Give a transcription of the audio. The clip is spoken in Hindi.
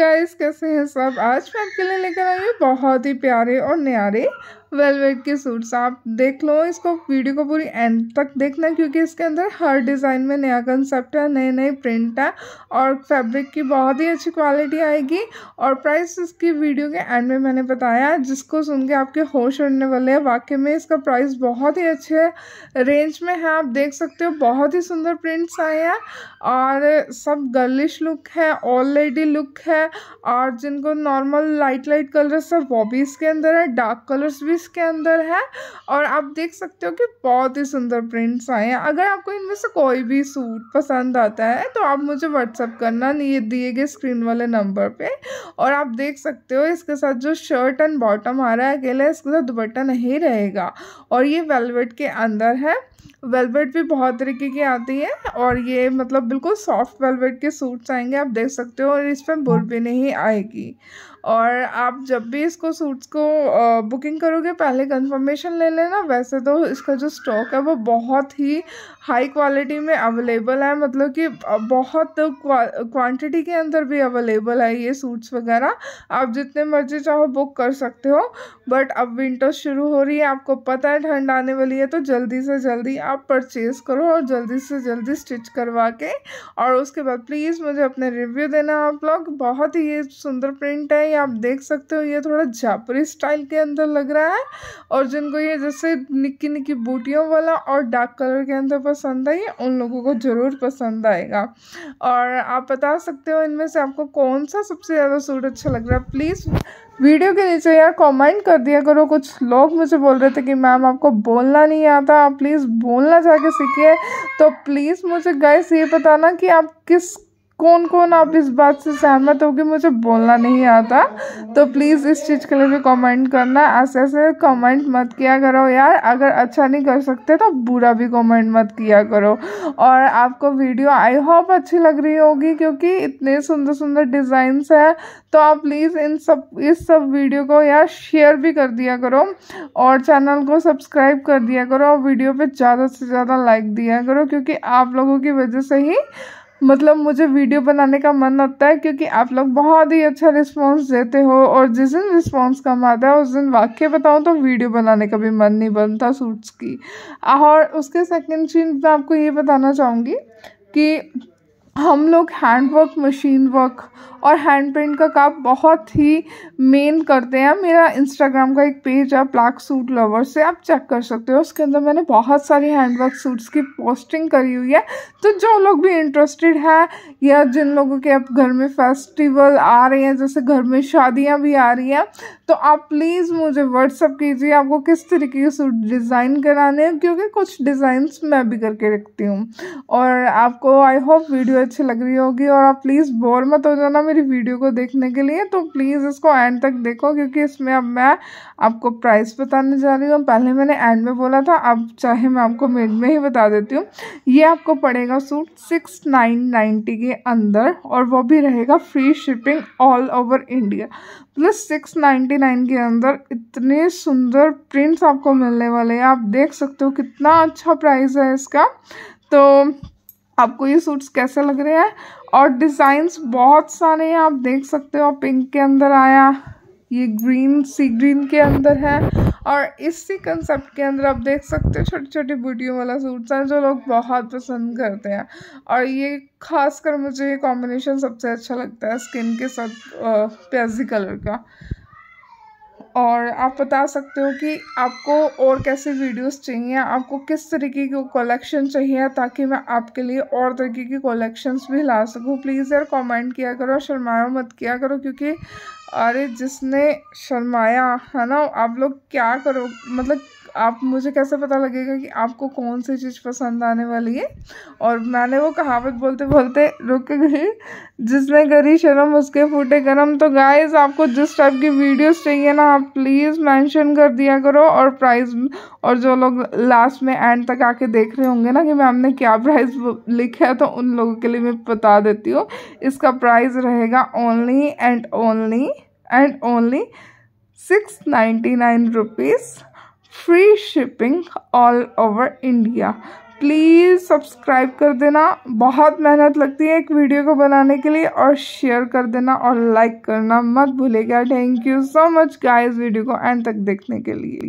गाइस, कैसे हैं सब। आज मैं आपके लिए लेकर आई हूँ बहुत ही प्यारे और न्यारे वेलवेट के सूट्स। आप देख लो इसको, वीडियो को पूरी एंड तक देखना क्योंकि इसके अंदर हर डिज़ाइन में नया कंसेप्ट है, नए नए प्रिंट है और फैब्रिक की बहुत ही अच्छी क्वालिटी आएगी। और प्राइस इसकी वीडियो के एंड में मैंने बताया, जिसको सुन के आपके होश उड़ने वाले हैं। वाकई में इसका प्राइस बहुत ही अच्छे रेंज में है। आप देख सकते हो बहुत ही सुंदर प्रिंट्स आए हैं और सब गर्लिश लुक है, ऑल लेडी लुक है। और जिनको नॉर्मल लाइट कलर्स है वो भी इसके अंदर है, डार्क कलर्स भी इसके अंदर है। और आप देख सकते हो कि बहुत ही सुंदर प्रिंट्स आए हैं। अगर आपको इनमें से कोई भी सूट पसंद आता है तो आप मुझे व्हाट्सअप करना ये दिए गए स्क्रीन वाले नंबर पे। और आप देख सकते हो इसके साथ जो शर्ट एंड बॉटम आ रहा है अकेला, इसके साथ दुपट्टा नहीं रहेगा। और ये वेलवेट के अंदर है। वेलवेट भी बहुत तरीके की आती है और ये मतलब बिल्कुल सॉफ्ट वेलवेट के सूट्स आएंगे, आप देख सकते हो। और इसमें बुर भी नहीं आएगी। और आप जब भी इसको सूट्स को बुकिंग करोगे पहले कंफर्मेशन ले लेना। वैसे तो इसका जो स्टॉक है वो बहुत ही हाई क्वालिटी में अवेलेबल है, मतलब कि बहुत क्वांटिटी के अंदर भी अवेलेबल है ये सूट्स वगैरह। आप जितने मर्जी चाहो बुक कर सकते हो। बट अब विंटर शुरू हो रही है, आपको पता है ठंड आने वाली है, तो जल्दी से जल्दी आप परचेज़ करो और जल्दी से जल्दी स्टिच करवा के। और उसके बाद प्लीज़ मुझे अपने रिव्यू देना आप लोग। बहुत ही ये सुंदर प्रिंट है, ये आप देख सकते हो। ये थोड़ा जापरी स्टाइल के अंदर लग रहा है। और जिनको ये जैसे निक्की निक्की बूटियों वाला और डार्क कलर के अंदर पसंद है, ये उन लोगों को ज़रूर पसंद आएगा। और आप बता सकते हो इनमें से आपको कौन सा सबसे ज़्यादा सूट अच्छा लग रहा है। प्लीज़ वीडियो के नीचे यार कमेंट कर दिया करो। कुछ लोग मुझे बोल रहे थे कि मैम आपको बोलना नहीं आता, आप प्लीज़ बोलना जाके सीखिए। तो प्लीज़ मुझे गाइस ये बताना कि आप कौन आप इस बात से सहमत हो कि मुझे बोलना नहीं आता। तो प्लीज़ इस चीज़ के लिए भी कमेंट करना। ऐसे ऐसे कमेंट मत किया करो यार, अगर अच्छा नहीं कर सकते तो बुरा भी कमेंट मत किया करो। और आपको वीडियो आई होप अच्छी लग रही होगी क्योंकि इतने सुंदर सुंदर डिज़ाइंस हैं। तो आप प्लीज़ इस सब वीडियो को यार शेयर भी कर दिया करो और चैनल को सब्सक्राइब कर दिया करो। और वीडियो पर ज़्यादा से ज़्यादा लाइक दिया करो क्योंकि आप लोगों की वजह से ही मतलब मुझे वीडियो बनाने का मन होता है, क्योंकि आप लोग बहुत ही अच्छा रिस्पांस देते हो। और जिस दिन रिस्पांस कम आता है उस दिन वाकई बताऊँ तो वीडियो बनाने का भी मन नहीं बनता सूट्स की। और उसके सेकंड चीज़ मैं आपको ये बताना चाहूँगी कि हम लोग हैंडवर्क, मशीन वर्क और हैंड प्रिंट का काम बहुत ही मेन करते हैं। मेरा इंस्टाग्राम का एक पेज है ब्लैक सूट लवर, से आप चेक कर सकते हो। उसके अंदर मैंने बहुत सारी हैंडवर्क सूट्स की पोस्टिंग करी हुई है। तो जो लोग भी इंटरेस्टेड हैं या जिन लोगों के अब घर में फेस्टिवल आ रहे हैं, जैसे घर में शादियाँ भी आ रही हैं, तो आप प्लीज़ मुझे व्हाट्सअप कीजिए आपको किस तरीके के सूट डिज़ाइन कराने हैं, क्योंकि कुछ डिज़ाइंस मैं भी करके रखती हूँ। और आपको आई होप वीडियो अच्छी लग रही होगी। और आप प्लीज़ बोर मत हो जाना मेरी वीडियो को देखने के लिए। तो प्लीज़ इसको एंड तक देखो क्योंकि इसमें अब मैं आपको प्राइस बताने जा रही हूँ। पहले मैंने एंड में बोला था, अब चाहे मैं आपको मिड में ही बता देती हूँ। ये आपको पड़ेगा सूट 6990 के अंदर और वो भी रहेगा free shipping all over India. Plus 699 के अंदर इतने सुंदर प्रिंट्स आपको मिलने वाले हैं। आप देख सकते हो कितना अच्छा प्राइस है इसका। तो आपको ये सूट्स कैसे लग रहे हैं। और डिज़ाइंस बहुत सारे हैं, आप देख सकते हो। पिंक के अंदर आया, ये ग्रीन सी ग्रीन के अंदर है। और इसी कंसेप्ट के अंदर आप देख सकते हो छोटी छोटी बूटियों वाला सूट्स हैं जो लोग बहुत पसंद करते हैं। और ये खासकर मुझे ये कॉम्बिनेशन सबसे अच्छा लगता है स्किन के साथ प्याजी कलर का। और आप बता सकते हो कि आपको और कैसे वीडियोस चाहिए, आपको किस तरीके की कलेक्शन चाहिए, ताकि मैं आपके लिए और तरीके की कलेक्शंस भी ला सकूं। प्लीज़ यार कमेंट किया करो, शर्माया मत किया करो क्योंकि अरे जिसने शर्माया है ना, आप लोग क्या करो, मतलब आप मुझे कैसे पता लगेगा कि आपको कौन सी चीज़ पसंद आने वाली है। और मैंने वो कहावत बोलते बोलते रुक गई, जिसने करी शर्म उसके फूटे गरम। तो गाइज़ आपको जिस टाइप की वीडियोस चाहिए ना, आप प्लीज़ मेंशन कर दिया करो। और प्राइस, और जो लोग लास्ट में एंड तक आके देख रहे होंगे ना कि मैम ने क्या प्राइस लिखा है, तो उन लोगों के लिए मैं बता देती हूँ। इसका प्राइस रहेगा only and only ₹699 free shipping all over India. Please subscribe कर देना, बहुत मेहनत लगती है एक वीडियो को बनाने के लिए, और शेयर कर देना और लाइक करना मत भूलेगा। Thank you so much guys video को एंड तक देखने के लिए।